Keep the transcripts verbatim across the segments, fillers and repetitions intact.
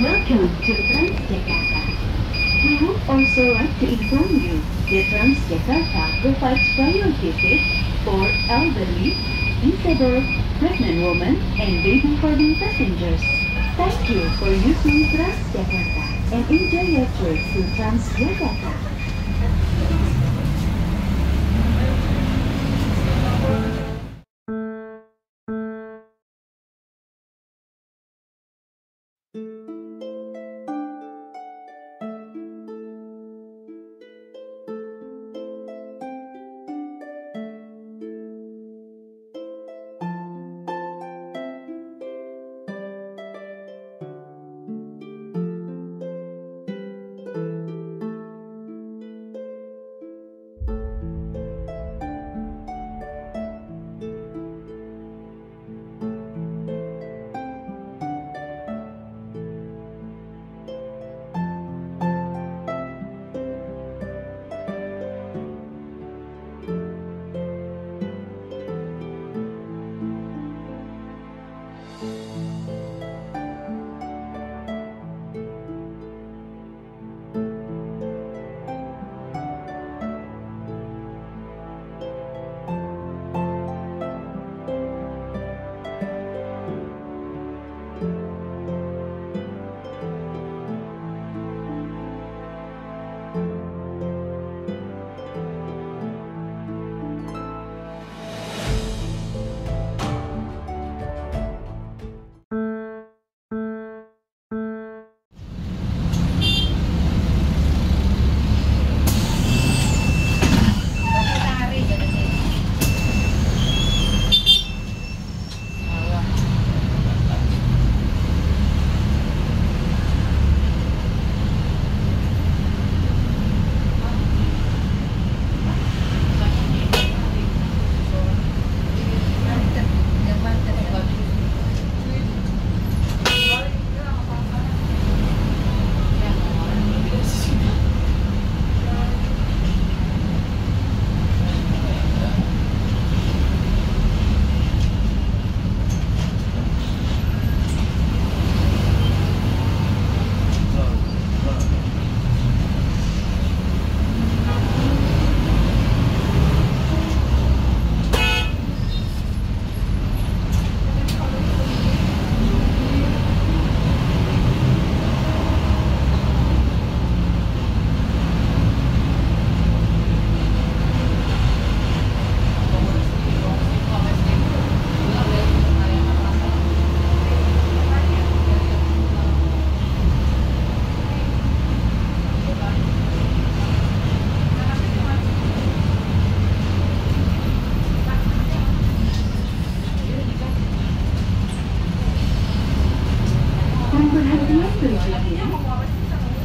Welcome to Transjakarta. We would also like to inform you that Transjakarta provides priority seats for elderly, disabled, pregnant women, and baby-carrying passengers. Thank you for using Transjakarta and enjoy your trip to Transjakarta.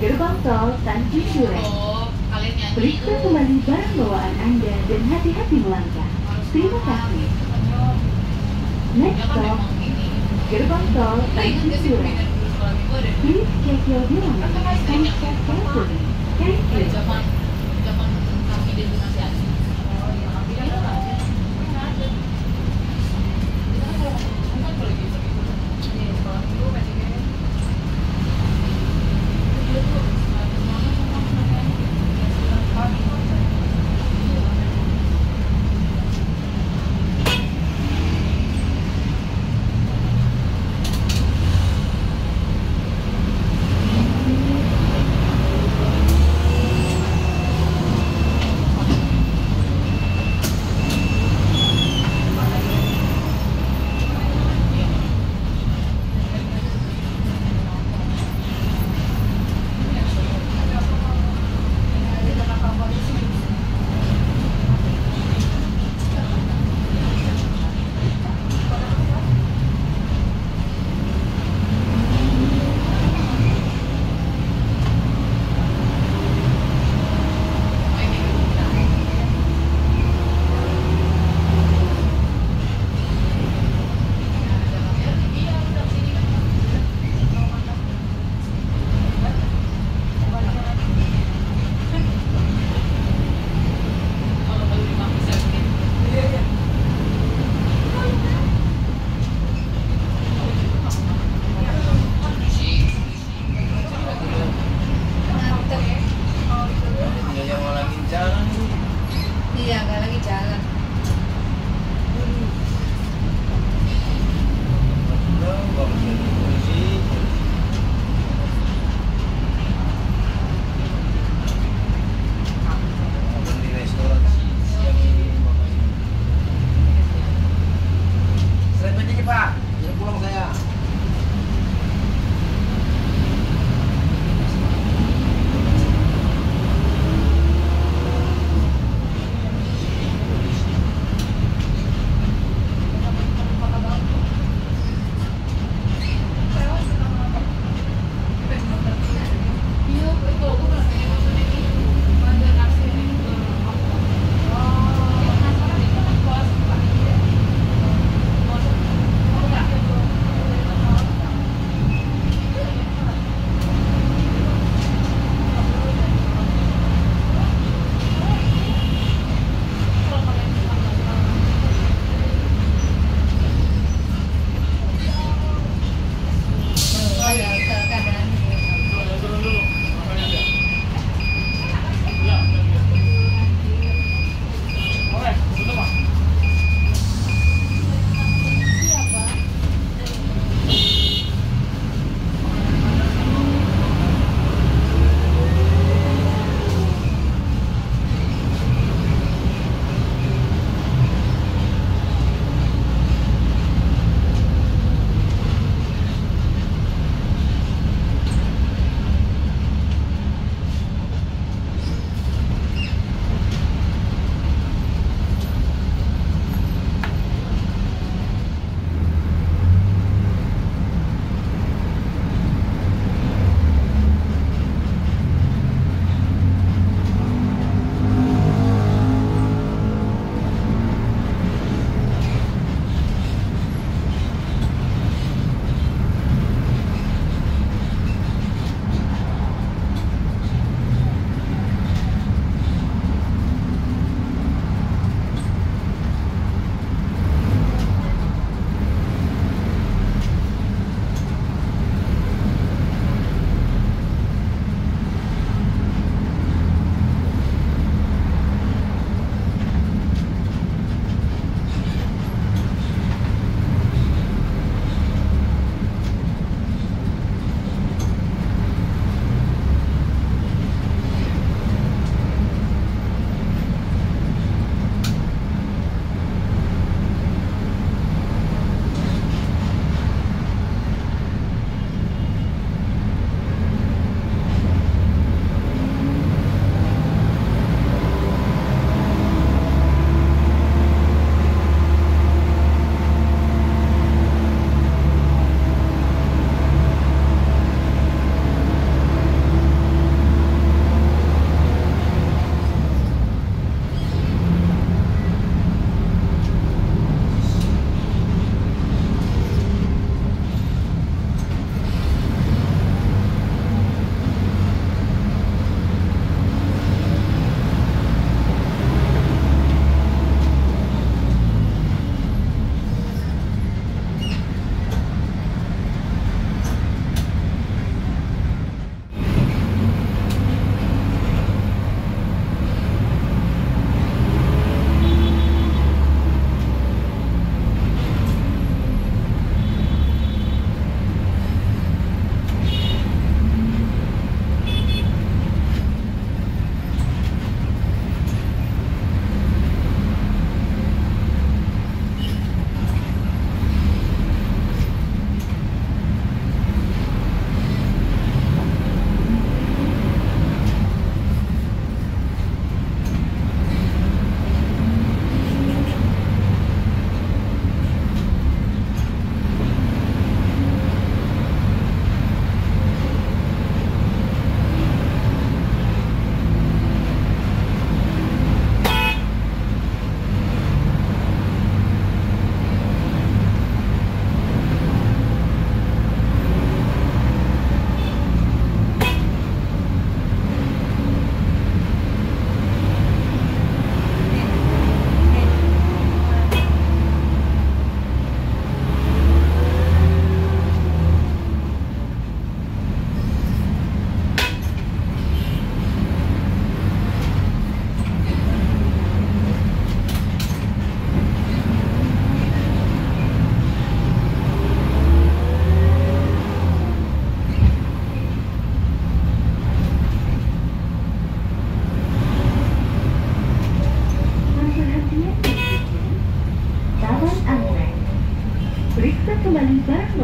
Gerbang tol Tanjung Duren. Periksa kembali barang bawaan Anda dan hati-hati melangkah. Terima kasih. Next stop, gerbang tol Tanjung Duren. Please check your belongings and check carefully. Thank you.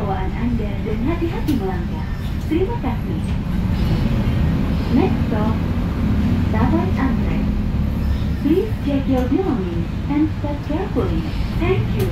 kendaraan Anda dan hati-hati melangkah. Terima kasih. Next stop, Tower Andre. Please check your belongings and step carefully. Thank you.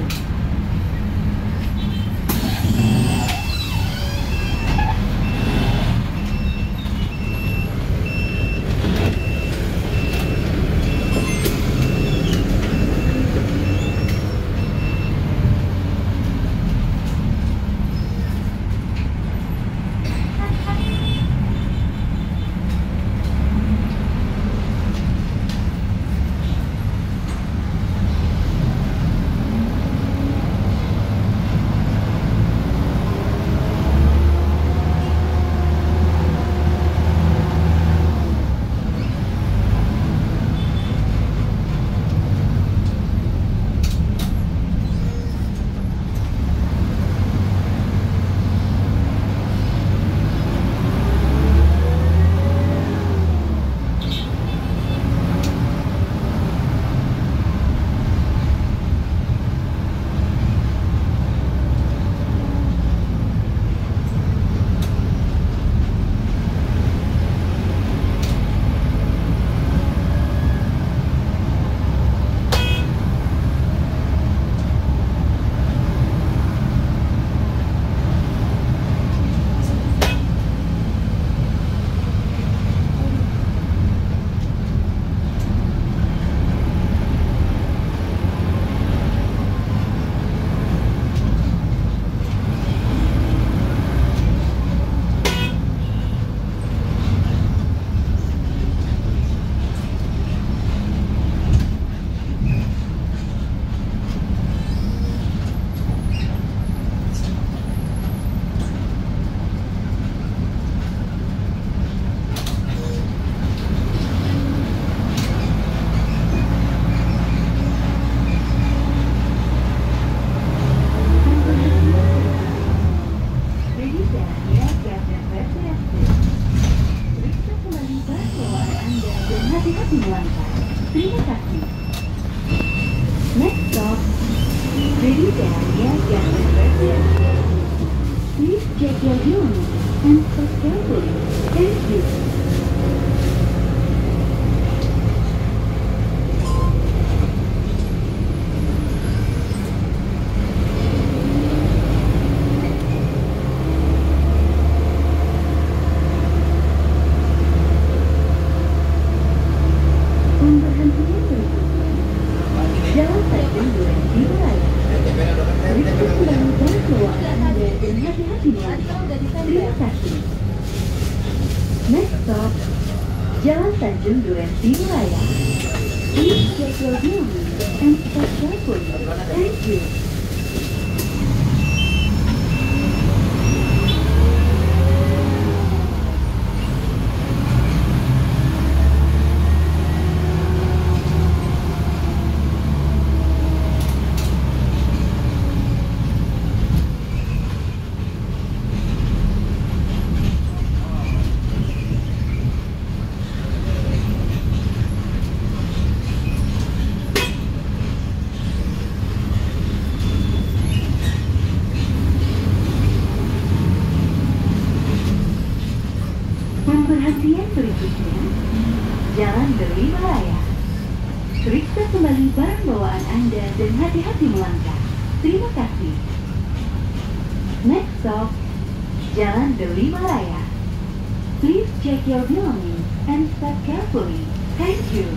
Terima kasih. Next stop, Ready Dania Jalan Besi. Please check your belongings and step carefully. Thank you. Next stop, Jalan Tanjung Duren Villa. Please check your belongings and step carefully. Thank you. Perhatian berikutnya, jalan beri melayang. Periksa kembali barang bawaan Anda dan hati-hati melangkah. Terima kasih. Next stop, Jalan Beli Melaya. Please check your belongings and step carefully. Thank you.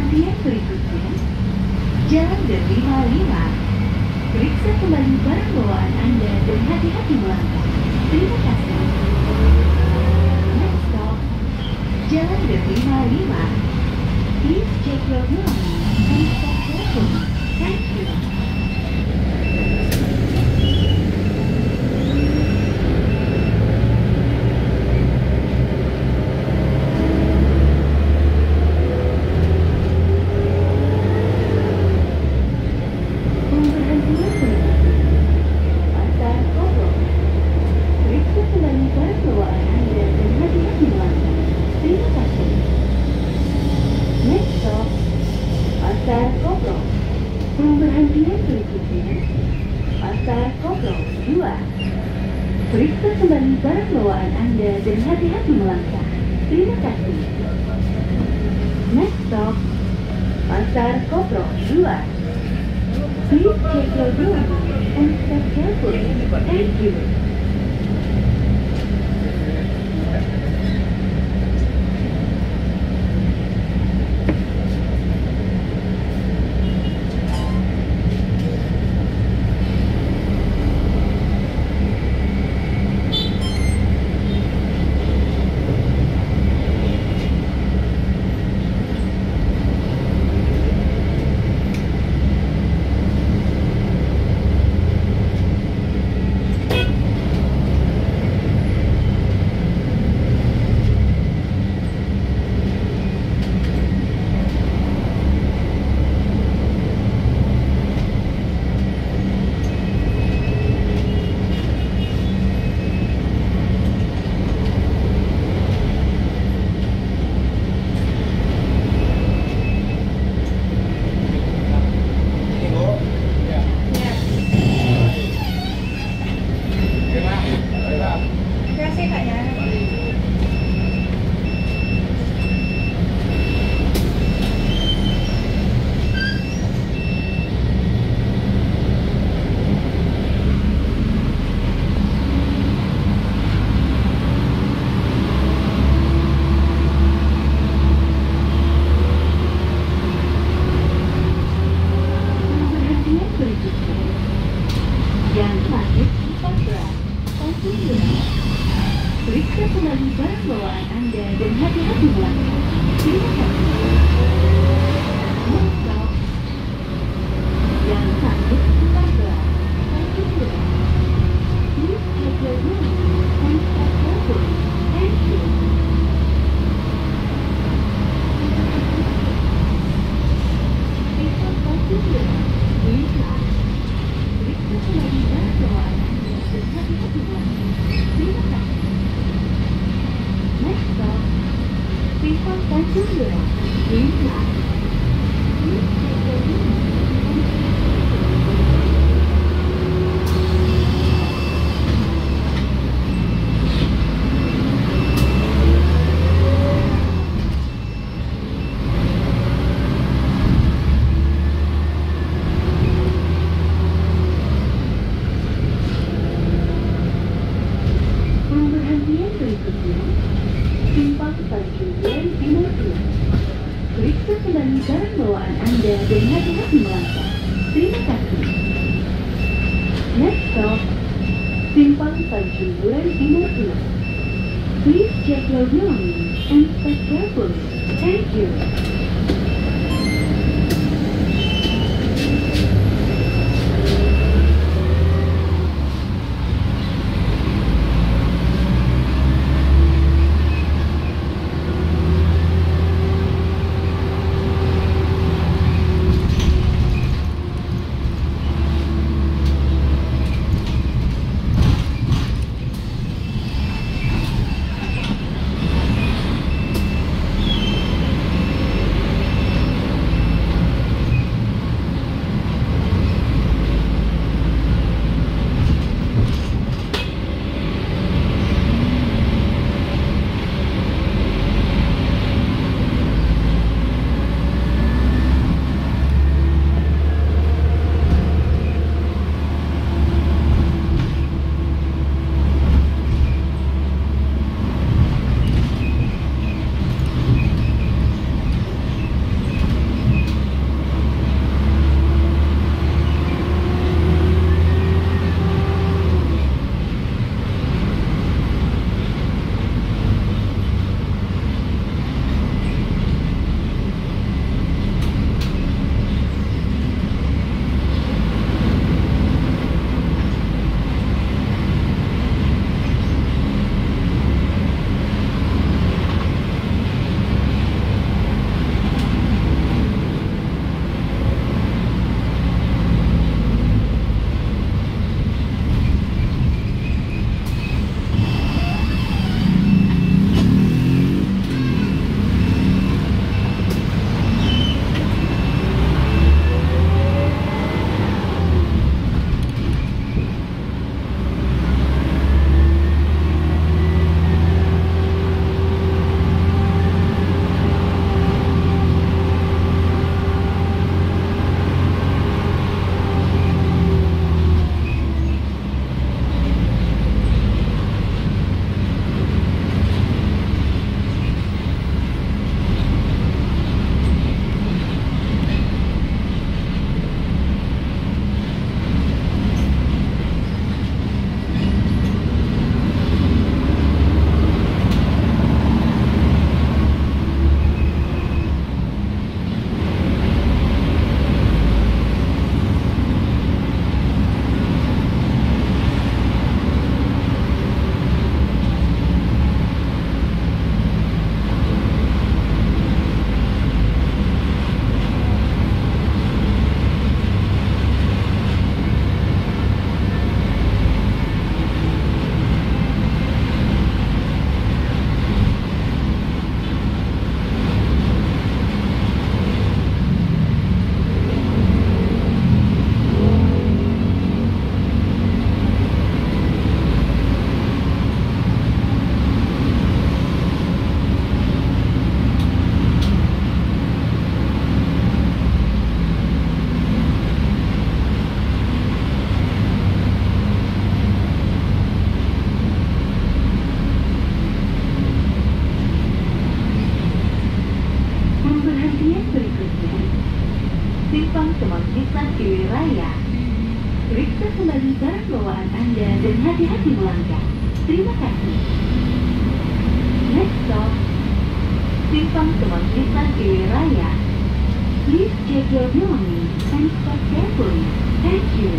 Antrian berikutnya, Jalan Besi Villa. Periksa kembali barang bawaan Anda dan hati-hati melangkah. Terima kasih. Next stop, Jalan Besi Villa. Please check your belongings and stop carefully. Thank you. Pemberhentian berikutnya, Pasar Koplong dua. Periksa kembali barang bawaan Anda dan hati-hati melangkah. Terima kasih. Next stop, Pasar Koplong dua. Please check your belongings and step carefully. Thank you. Periksa kembali barang bawaan Anda dan hati-hati melangkah. Terima kasih. Next stop, Jalan Besi Villa. Please check your belongings and step carefully. Thank you. Pemberhentian berikutnya, Simpang Tanjungan Timur dua. Periksa kembali barang bawaan Anda dan hati-hati melangkah. Terima kasih. Next stop, Simpang Tanjungan Timur dua. Please check your belongings and step carefully. Thank you. semua lintas di wilayah. Periksa kembali barang bawaan Anda dan hati-hati melangkah. Terima kasih. Next stop, Simpang Semon Vista Villa. Please check your belongings and stop carefully. Thank you.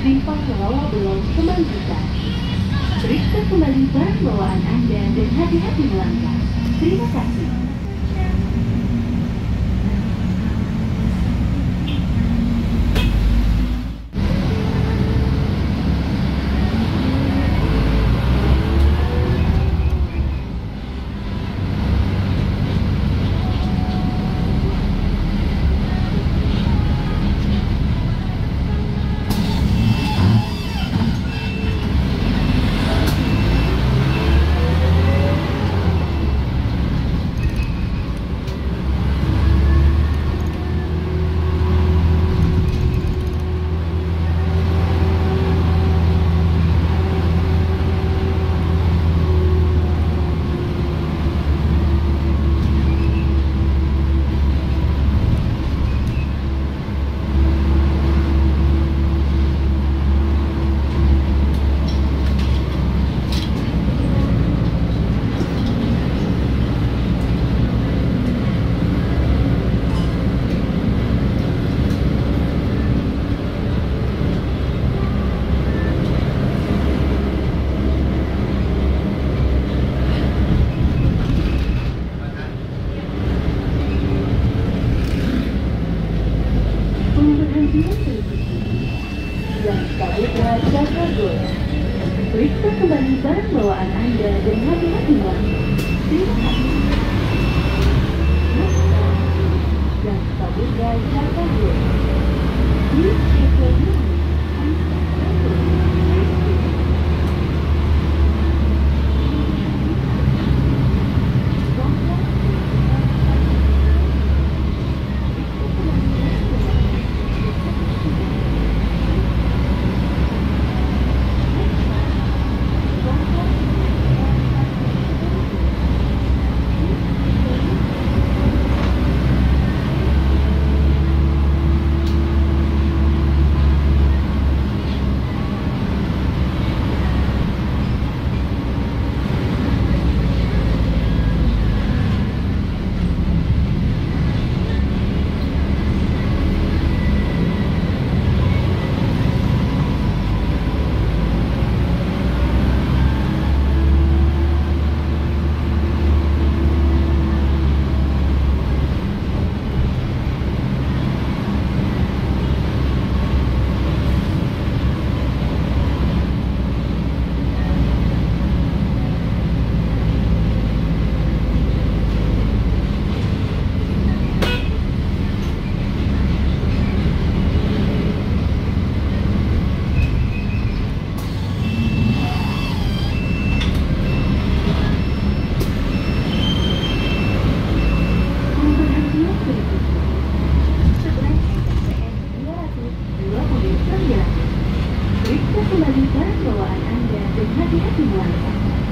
Simpang Selawa Belong Semang Kita. Periksa kembali barang bawaan Anda dan hati-hati melangkah. Terima kasih. Periksa kembali barang bawaan Anda dan hati-hati melangkah. Terima kasih. Dan selanjutnya Jakarta. Please check your belongings and stop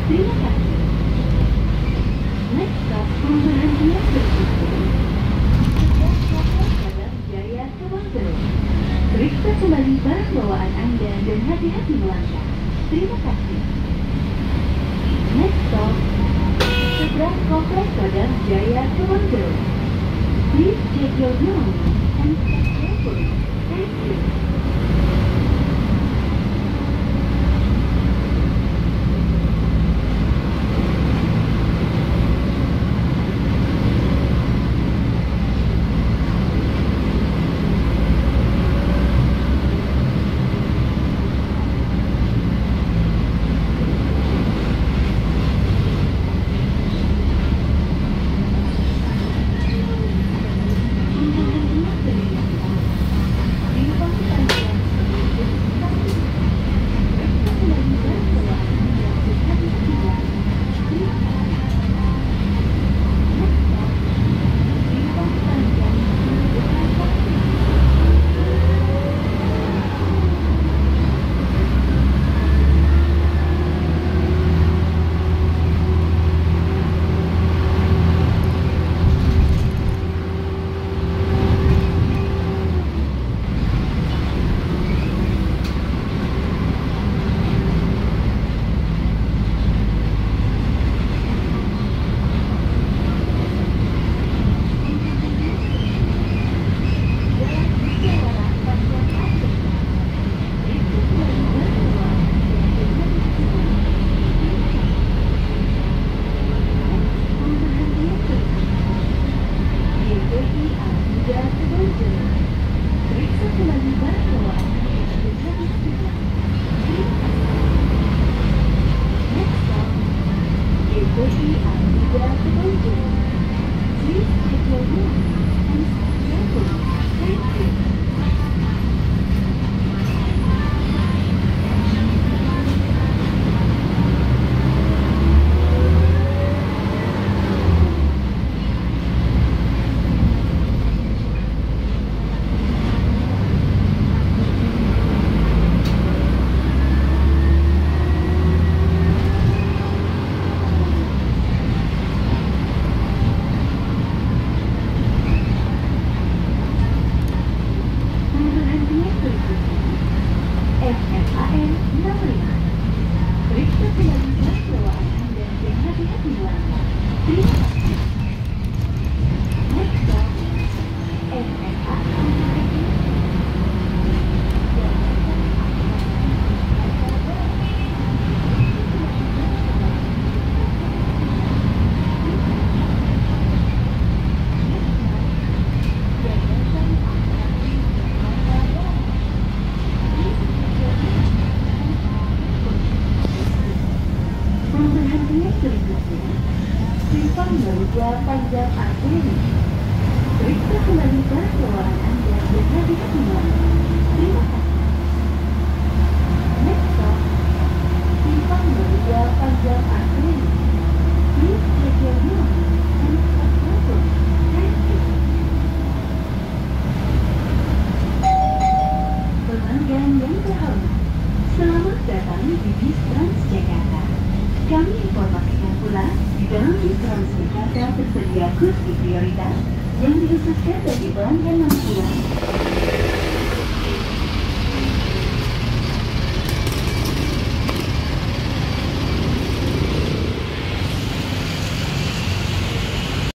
Periksa kembali barang bawaan Anda dan hati-hati melangkah. Terima kasih. Next stop, seberang kompleks Kodam Jaya Tawang Vista. Please check your belongings and stay careful. Thank you. Selamat datang di bis Transjakarta. Kami informasikan pula di dalam bis Transjakarta tersedia kursi prioritas yang dikhususkan bagi pelanggan yang pulang.